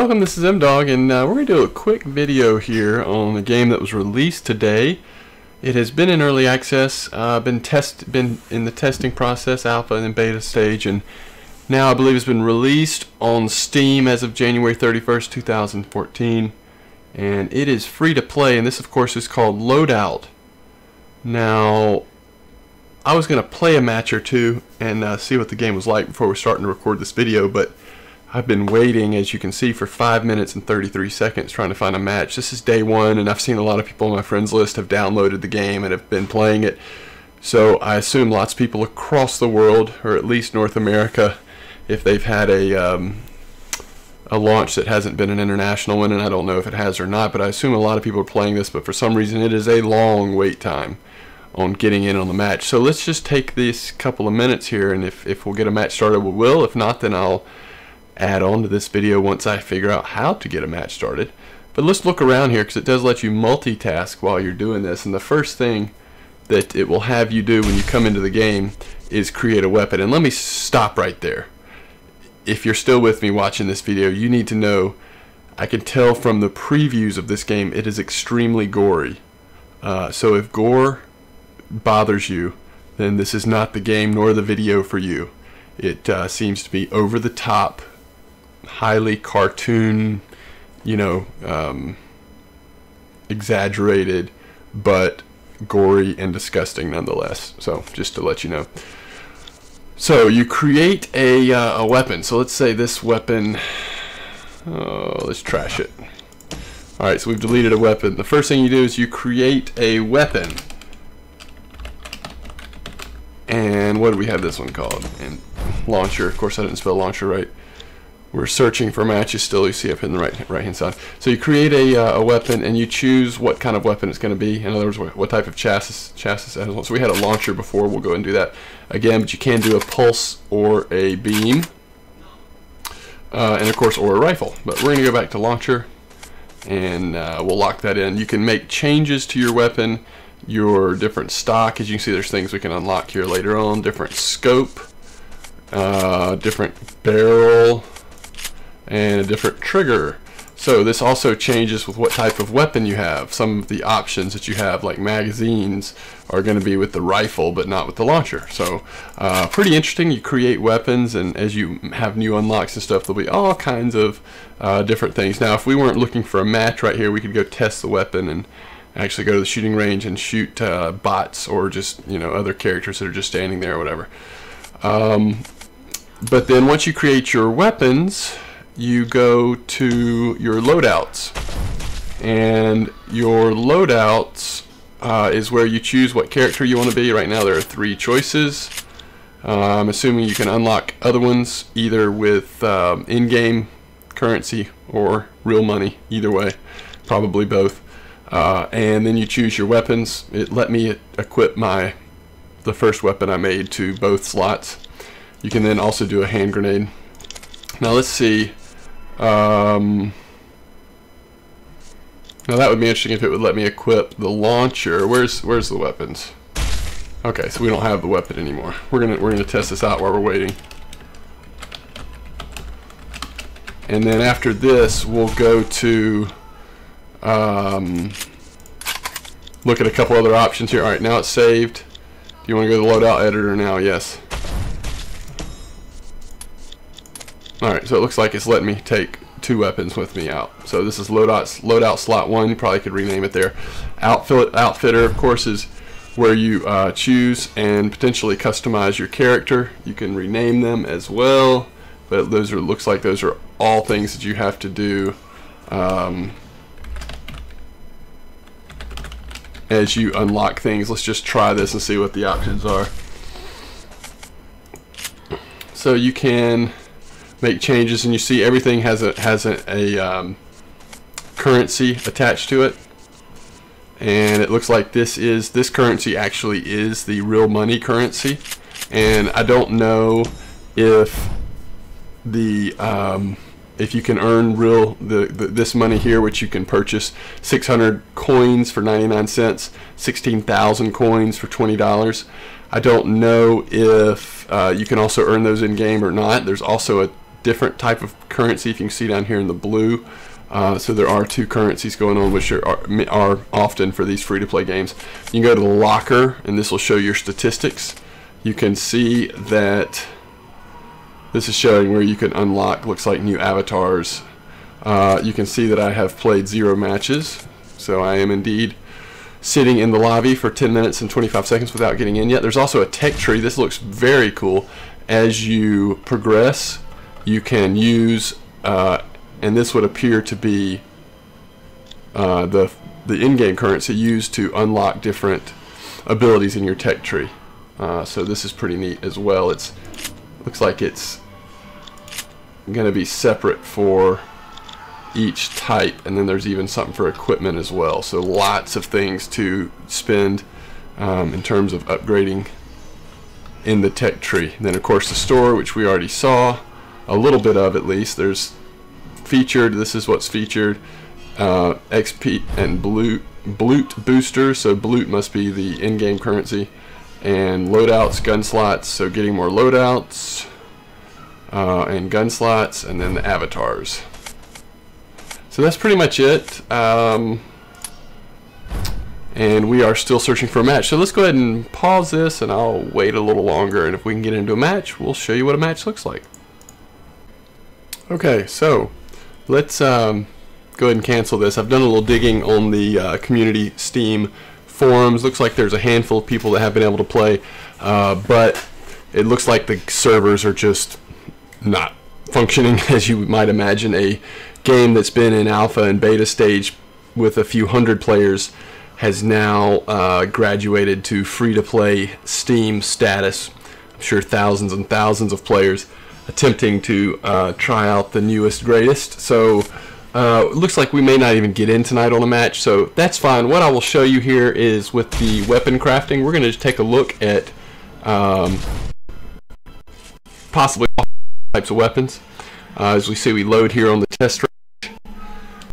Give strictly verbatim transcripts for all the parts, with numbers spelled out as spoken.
Welcome, this is MDawg, and uh, we're going to do a quick video here on a game that was released today. It has been in early access, uh, been, test, been in the testing process, alpha and beta stage, and now I believe it's been released on Steam as of January thirty-first, two thousand fourteen. And it is free to play, and this of course is called Loadout. Now, I was going to play a match or two and uh, see what the game was like before we're starting to record this video, but I've been waiting, as you can see, for five minutes and thirty-three seconds trying to find a match. This is day one, and I've seen a lot of people on my friends list have downloaded the game and have been playing it. So I assume lots of people across the world, or at least North America, if they've had a um, a launch that hasn't been an international one, and I don't know if it has or not, but I assume a lot of people are playing this, but for some reason it is a long wait time on getting in on the match. So let's just take this couple of minutes here, and if, if we'll get a match started, we will. If not, then I'll add on to this video once I figure out how to get a match started. But let's look around here, because it does let you multitask while you're doing this, and the first thing that it will have you do when you come into the game is create a weapon. And let me stop right there. If you're still with me watching this video, you need to know, I can tell from the previews of this game, it is extremely gory. Uh, so if gore bothers you, then this is not the game nor the video for you. It uh, seems to be over the top, highly cartoon, you know, um, exaggerated, but gory and disgusting nonetheless. So just to let you know. So you create a, uh, a weapon. So let's say this weapon, oh, let's trash it. All right, so we've deleted a weapon. The first thing you do is you create a weapon. And what do we have this one called? And launcher, of course I didn't spell launcher right. We're searching for matches still, you see up in the right, right hand side. So you create a, uh, a weapon, and you choose what kind of weapon it's going to be. In other words, what, what type of chassis, chassis. So we had a launcher before, we'll go and do that again, but you can do a pulse or a beam, uh, and of course, or a rifle. But we're going to go back to launcher, and uh, we'll lock that in. You can make changes to your weapon, your different stock. As you can see, there's things we can unlock here later on, different scope, uh, different barrel, and a different trigger. So this also changes with what type of weapon you have. Some of the options that you have, like magazines, are going to be with the rifle but not with the launcher. So uh, pretty interesting. You create weapons, and as you have new unlocks and stuff, there'll be all kinds of uh, different things. Now if we weren't looking for a match right here, we could go test the weapon and actually go to the shooting range and shoot uh, bots, or just, you know, other characters that are just standing there or whatever. Um, but then once you create your weapons, you go to your loadouts, and your loadouts uh, is where you choose what character you want to be. Right now there are three choices. Uh, I'm assuming you can unlock other ones either with um, in-game currency or real money, either way, probably both. Uh, and then you choose your weapons. It let me equip my the first weapon I made to both slots. You can then also do a hand grenade. Now let's see. Um, now that would be interesting if it would let me equip the launcher. Where's where's the weapons? Okay, so we don't have the weapon anymore. We're gonna we're gonna test this out while we're waiting. And then after this, we'll go to um, look at a couple other options here. All right, now it's saved. Do you want to go to the loadout editor now? Yes. Alright, so it looks like it's letting me take two weapons with me out. So this is Loadout, Loadout Slot one, you probably could rename it there. Outfit, Outfitter, of course, is where you uh, choose and potentially customize your character. You can rename them as well, but those are, looks like those are all things that you have to do um, as you unlock things. Let's just try this and see what the options are. So you can make changes, and you see everything has a has a, a um, currency attached to it, and it looks like this is this currency actually is the real money currency. And I don't know if the um, if you can earn real the, the this money here, which you can purchase six hundred coins for ninety-nine cents, sixteen thousand coins for twenty dollars. I don't know if uh, you can also earn those in game or not. There's also a different type of currency, if you can see down here in the blue. Uh, so there are two currencies going on, which are, are often for these free-to-play games. You can go to the locker, and this will show your statistics. You can see that this is showing where you can unlock, looks like, new avatars. Uh, you can see that I have played zero matches, so I am indeed sitting in the lobby for ten minutes and twenty-five seconds without getting in yet. There's also a tech tree. This looks very cool. As you progress, you can use, uh, and this would appear to be uh, the, the in-game currency used to unlock different abilities in your tech tree. Uh, so this is pretty neat as well. It's looks like it's going to be separate for each type, and then there's even something for equipment as well. So lots of things to spend um, in terms of upgrading in the tech tree. And then of course the store, which we already saw a little bit of, at least. There's featured, this is what's featured, uh, X P and blue, bloot booster, so bloot must be the in-game currency, and loadouts, gun slots, so getting more loadouts uh, and gun slots, and then the avatars. So that's pretty much it, um, and we are still searching for a match. So let's go ahead and pause this, and I'll wait a little longer, and if we can get into a match, we'll show you what a match looks like. Okay, so let's um, go ahead and cancel this. I've done a little digging on the uh, community Steam forums. Looks like there's a handful of people that have been able to play, uh, but it looks like the servers are just not functioning as you might imagine a game that's been in alpha and beta stage with a few hundred players has now uh, graduated to free-to-play Steam status. I'm sure thousands and thousands of players attempting to uh, try out the newest, greatest. So uh, it looks like we may not even get in tonight on a match, so that's fine. What I will show you here is with the weapon crafting, we're going to just take a look at um, possibly all types of weapons. Uh, as we see, we load here on the test track.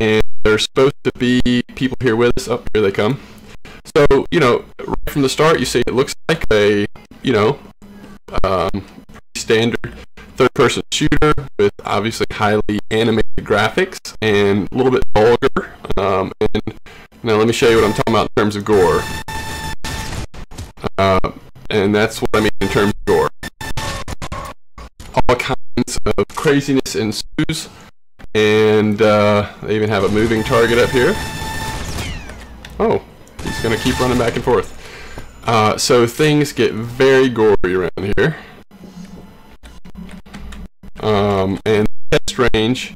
And there's supposed to be people here with us. Oh, here they come. So, you know, right from the start, you see it looks like a, you know, um, standard third-person shooter with obviously highly animated graphics and a little bit vulgar. Um, and now let me show you what I'm talking about in terms of gore. Uh, and that's what I mean in terms of gore. All kinds of craziness ensues. And uh, they even have a moving target up here. Oh, he's going to keep running back and forth. Uh, so things get very gory around here. Um, and test range,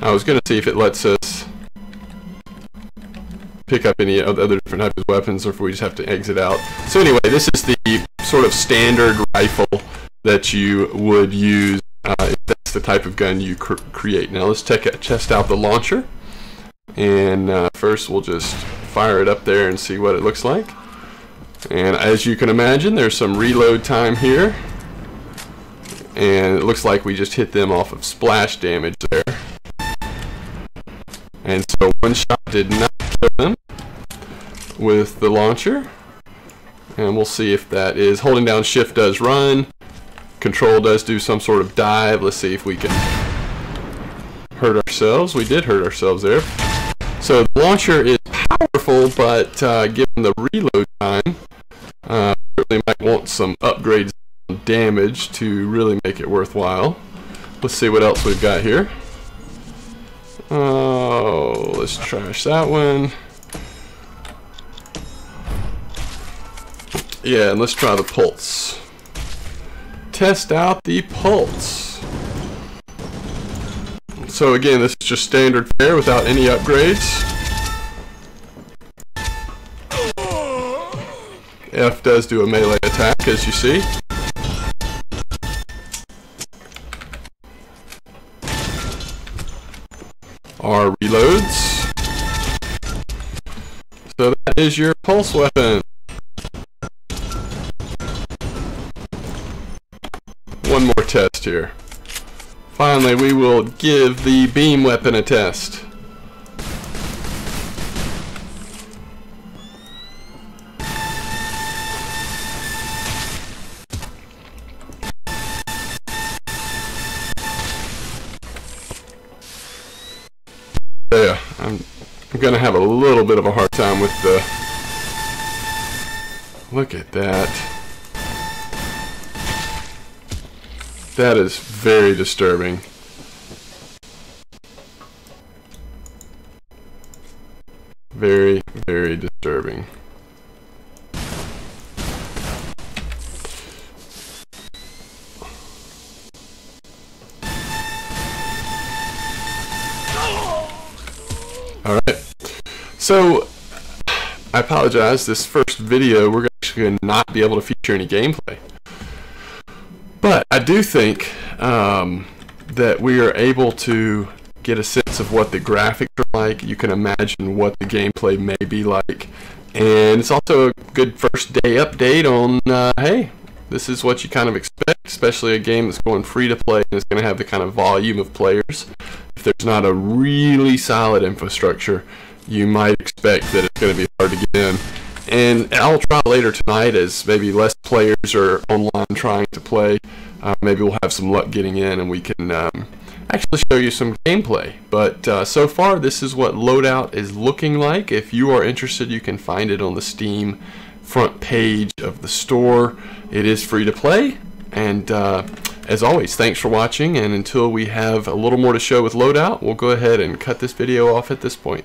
I was going to see if it lets us pick up any other different types of weapons or if we just have to exit out. So anyway, this is the sort of standard rifle that you would use uh, if that's the type of gun you cr create. Now let's take a, test out the launcher. And uh, first we'll just fire it up there and see what it looks like. And as you can imagine, there's some reload time here. And it looks like we just hit them off of splash damage there. And so one shot did not kill them with the launcher. And we'll see if that is. Holding down shift does run. Control does do some sort of dive. Let's see if we can hurt ourselves. We did hurt ourselves there. So the launcher is powerful, but uh, given the reload time, uh, certainly might want some upgrades damage to really make it worthwhile. Let's see what else we've got here. Oh, let's trash that one. Yeah, and let's try the pulse. Test out the pulse. So again, this is just standard fare without any upgrades. F does do a melee attack, as you see. R reloads. So that is your pulse weapon. One more test here. Finally, we will give the beam weapon a test. I'm gonna have a little bit of a hard time with the... Look at that. That is very disturbing. Very, very disturbing. Alright, so I apologize, this first video we're actually going to not be able to feature any gameplay. But I do think um, that we are able to get a sense of what the graphics are like. You can imagine what the gameplay may be like. And it's also a good first day update on, uh, hey, this is what you kind of expect, especially a game that's going free to play and is going to have the kind of volume of players. If there's not a really solid infrastructure, you might expect that it's going to be hard to get in. And I'll try later tonight as maybe less players are online trying to play. Uh, maybe we'll have some luck getting in and we can um, actually show you some gameplay. But uh, so far, this is what Loadout is looking like. If you are interested, you can find it on the Steam front page of the store. It is free to play. And uh, as always, thanks for watching, and until we have a little more to show with Loadout, we'll go ahead and cut this video off at this point.